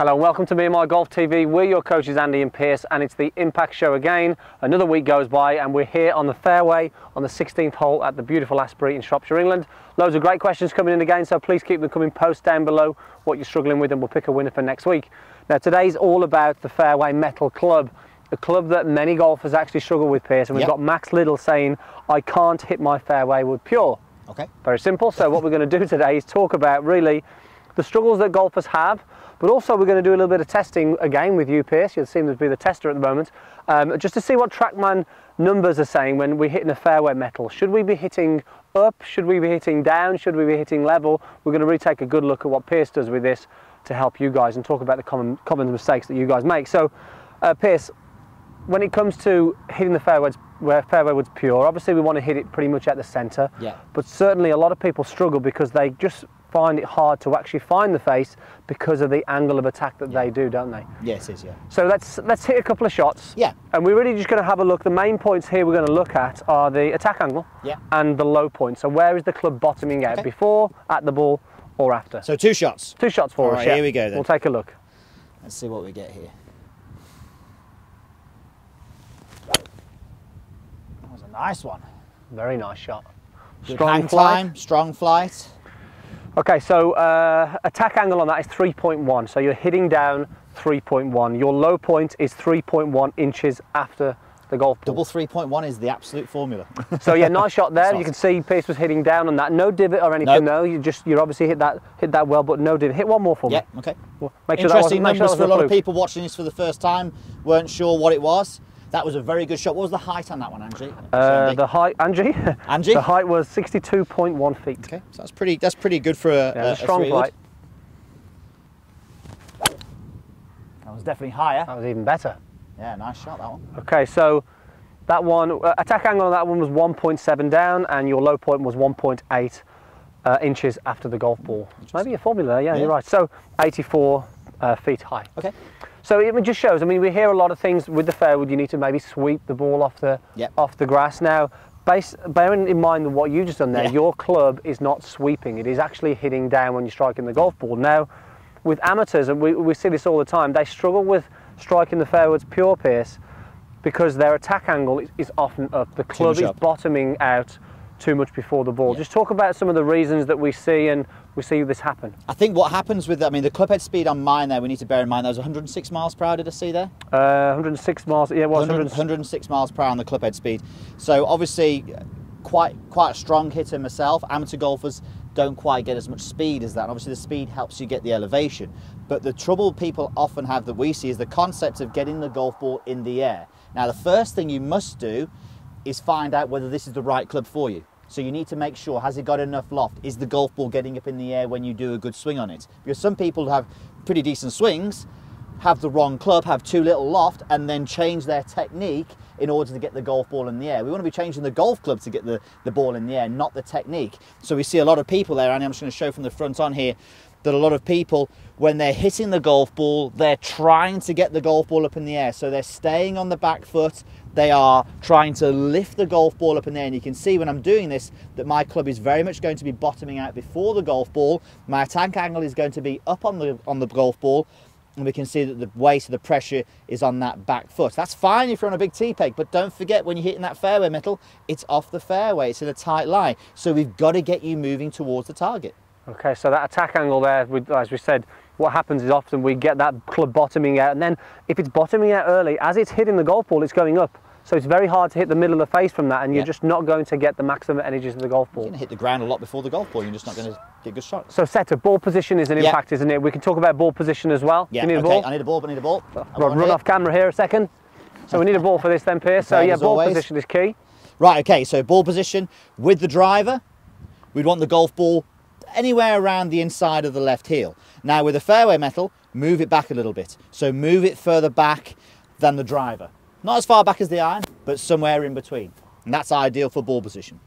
Hello and welcome to Me and My Golf TV. We're your coaches Andy and Pierce, and it's the Impact Show again. Another week goes by and we're here on the fairway on the 16th hole at the beautiful Asbury in Shropshire, England. Loads of great questions coming in again, so please keep them coming. Post down below what you're struggling with and we'll pick a winner for next week. Now today's all about the fairway metal club, a club that many golfers actually struggle with, Pierce, and we've got Max Liddell saying, I can't hit my fairway with Pure. Okay. Very simple. So what we're going to do today is talk about really the struggles that golfers have, but also we're going to do a little bit of testing again with you, Pierce. You'll seem to be the tester at the moment, just to see what TrackMan numbers are saying when we're hitting a fairway metal. Should we be hitting up? Should we be hitting down? Should we be hitting level? We're going to really take a good look at what Pierce does with this to help you guys and talk about the common mistakes that you guys make. So, Pierce, when it comes to hitting the fairway woods pure, obviously we want to hit it pretty much at the centre. Yeah. But certainly a lot of people struggle because they just find it hard to actually find the face because of the angle of attack that they do, don't they? Yes, it is, yeah. So let's hit a couple of shots. Yeah. And we're really just going to have a look. The main points here we're going to look at are the attack angle and the low point. So where is the club bottoming out, before, at the ball, or after? So two shots. Two shots for us. All right, here we go then. We'll take a look. Let's see what we get here. That was a nice one. Very nice shot. Good strong climb, strong flight. Okay, so attack angle on that is 3.1, so you're hitting down 3.1. Your low point is 3.1 inches after the golf ball. Double 3.1 is the absolute formula. So yeah, nice shot there. You can see Pierce was hitting down on that. No divot or anything though. You're obviously hit that well, but no divot. Hit one more for me. Yeah, okay. Well, make interesting numbers for a lot of people watching this for the first time weren't sure what it was. That was a very good shot. What was the height on that one, Angie? The height, Angie. Angie. The height was 62.1 feet. Okay, so that's pretty. That's pretty good for a strong flight. That was definitely higher. That was even better. Yeah, nice shot that one. Okay, so that one attack angle on that one was 1.7 down, and your low point was 1.8 inches after the golf ball. Maybe a formula. Yeah, you're right. So 84 feet high. Okay. So it just shows, I mean, we hear a lot of things with the fairwood. You need to maybe sweep the ball off the grass. Now, bearing in mind what you just done there, your club is not sweeping. It is actually hitting down when you're striking the golf ball. Now, with amateurs, and we see this all the time, they struggle with striking the fairwoods pure, Pierce, because their attack angle is often up. The club is bottoming out too much before the ball. Just talk about some of the reasons that we see and we see this happen. I think what happens with, I mean, the clubhead speed on mine there, we need to bear in mind, that was 106 miles per hour, did I see there? 106 miles, yeah, it was 106 miles per hour on the clubhead speed. So obviously, quite a strong hitter myself. Amateur golfers don't quite get as much speed as that. And obviously, the speed helps you get the elevation. But the trouble people often have that we see is the concept of getting the golf ball in the air. Now, the first thing you must do is find out whether this is the right club for you. So you need to make sure, has it got enough loft? Is the golf ball getting up in the air when you do a good swing on it? Because some people have pretty decent swings, have the wrong club, have too little loft, and then change their technique in order to get the golf ball in the air. We want to be changing the golf club to get the ball in the air, not the technique. So we see a lot of people there, and I'm just going to show from the front on here, that a lot of people, when they're hitting the golf ball, they're trying to get the golf ball up in the air. So they're staying on the back foot. They are trying to lift the golf ball up in there. And you can see when I'm doing this, that my club is very much going to be bottoming out before the golf ball. My attack angle is going to be up on the golf ball. And we can see that the weight of the pressure is on that back foot. That's fine if you're on a big tee peg, but don't forget when you're hitting that fairway metal, it's off the fairway. It's in a tight lie. So we've got to get you moving towards the target. Okay, so that attack angle there, as we said, what happens is often we get that club bottoming out, and then if it's bottoming out early, as it's hitting the golf ball, it's going up. So it's very hard to hit the middle of the face from that, and you're just not going to get the maximum energies of the golf ball. You're going to hit the ground a lot before the golf ball, you're just not going to get good shots. So setup, ball position is an impact, isn't it? We can talk about ball position as well. Yeah, I need a ball, but I need a ball. I'll run off camera here a second. So we need a ball for this then, Pierce. So yeah, ball position is key. Right, okay, so ball position with the driver, we'd want the golf ball anywhere around the inside of the left heel. Now with a fairway metal, move it back a little bit. So move it further back than the driver. Not as far back as the iron, but somewhere in between. And that's ideal for ball position.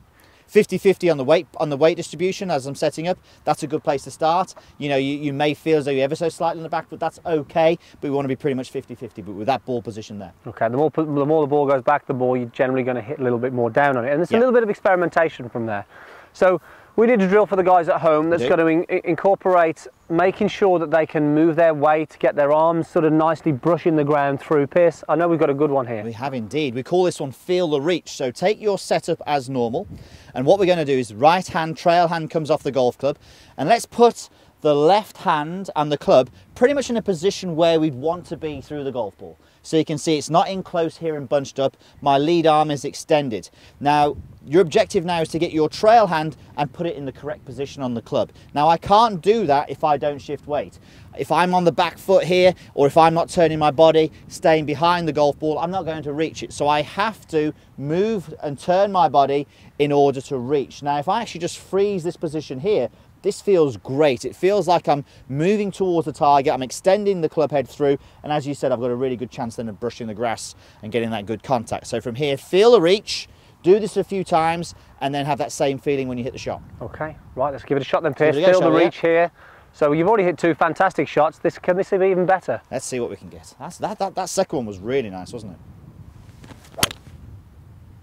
50-50 on the weight distribution as I'm setting up, that's a good place to start. You know, you may feel as though you're ever so slightly in the back, but that's okay. But we want to be pretty much 50-50, but with that ball position there. Okay, the more the ball goes back, the more you're generally going to hit a little bit more down on it. And there's a little bit of experimentation from there. So We did a drill for the guys at home that's going to incorporate making sure that they can move their weight, get their arms sort of nicely brushing the ground through piss. I know we've got a good one here. We have indeed. We call this one Feel the Reach. So take your setup as normal. And what we're going to do is right hand, trail hand comes off the golf club. And let's put the left hand and the club pretty much in a position where we'd want to be through the golf ball. So you can see it's not in close here and bunched up. My lead arm is extended. Now, your objective now is to get your trail hand and put it in the correct position on the club. Now, I can't do that if I don't shift weight. If I'm on the back foot here, or if I'm not turning my body, staying behind the golf ball, I'm not going to reach it. So I have to move and turn my body in order to reach. Now, if I actually just freeze this position here, this feels great. It feels like I'm moving towards the target, I'm extending the club head through, and as you said, I've got a really good chance then of brushing the grass and getting that good contact. So from here, feel the reach, do this a few times, and then have that same feeling when you hit the shot. Okay, right, let's give it a shot then, Piers. Feel the reach here. So you've already hit two fantastic shots. Can this be even better? Let's see what we can get. That second one was really nice, wasn't it?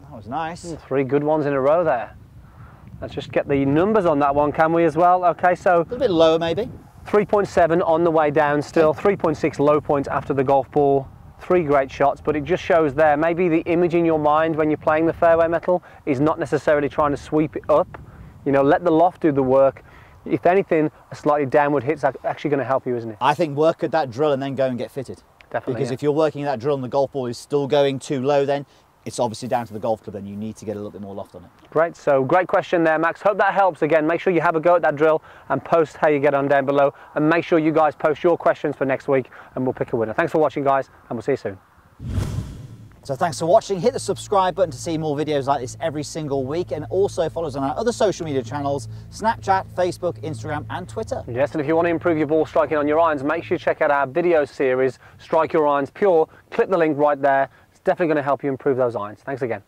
That was nice. Ooh, three good ones in a row there. Let's just get the numbers on that one, can we, as well? Okay, so a little bit lower maybe. 3.7 on the way down still, 3.6 low point after the golf ball. Three great shots, but it just shows there, maybe the image in your mind when you're playing the fairway metal is not necessarily trying to sweep it up. You know, let the loft do the work. If anything, a slightly downward hit's actually going to help you, isn't it? I think work at that drill and then go and get fitted. Definitely. Because if you're working at that drill and the golf ball is still going too low, then it's obviously down to the golf club, and you need to get a little bit more loft on it. Great, so great question there, Max. Hope that helps. Again, make sure you have a go at that drill and post how you get on down below, and make sure you guys post your questions for next week and we'll pick a winner. Thanks for watching, guys, and we'll see you soon. So thanks for watching. Hit the subscribe button to see more videos like this every single week, and also follow us on our other social media channels, Snapchat, Facebook, Instagram and Twitter. Yes, and if you want to improve your ball striking on your irons, make sure you check out our video series, Strike Your Irons Pure. Click the link right there. Definitely going to help you improve those irons. Thanks again.